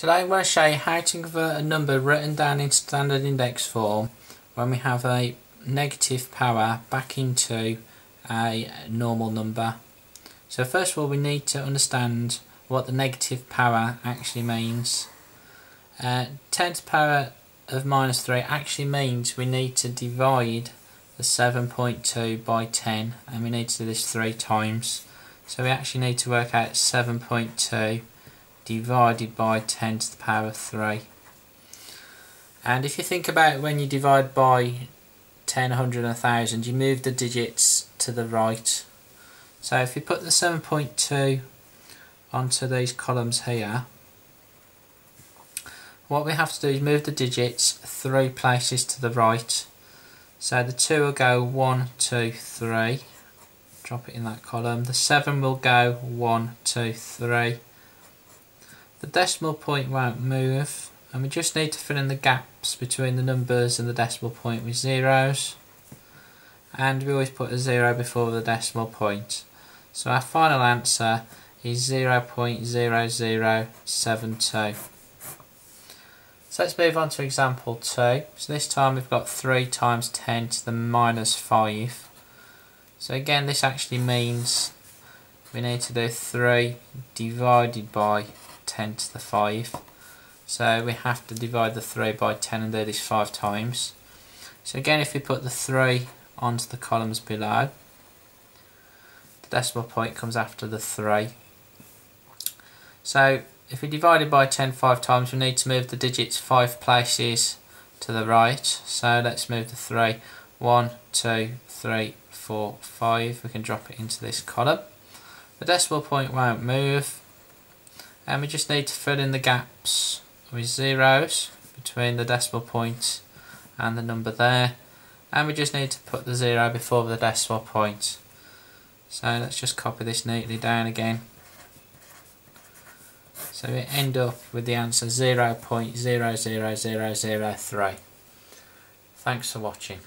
Today we'll show you how to convert a number written down in standard index form when we have a negative power back into a normal number. So first of all we need to understand what the negative power actually means. 10 to the power of minus 3 actually means we need to divide the 7.2 by 10, and we need to do this 3 times. So we actually need to work out 7.2 divided by 10 to the power of 3. And if you think about when you divide by 10, 100 and 1000, you move the digits to the right. So if you put the 7.2 onto these columns here, what we have to do is move the digits 3 places to the right. So the 2 will go 1, 2, 3, drop it in that column. The 7 will go 1, 2, 3. The decimal point won't move, and we just need to fill in the gaps between the numbers and the decimal point with zeros, and we always put a 0 before the decimal point. So our final answer is 0.0072. So let's move on to example 2. So this time we've got 3 times 10 to the minus 5. So again this actually means we need to do 3 divided by 10 to the 5. So we have to divide the 3 by 10 and do this 5 times. So again if we put the 3 onto the columns below, the decimal point comes after the 3. So if we divide it by 10 5 times, we need to move the digits 5 places to the right. So let's move the 3. 1, 2, 3, 4, 5. We can drop it into this column. The decimal point won't move, and we just need to fill in the gaps with zeros between the decimal point and the number there, and we just need to put the 0 before the decimal point. So let's just copy this neatly down again. So we end up with the answer 0.00003. Thanks for watching.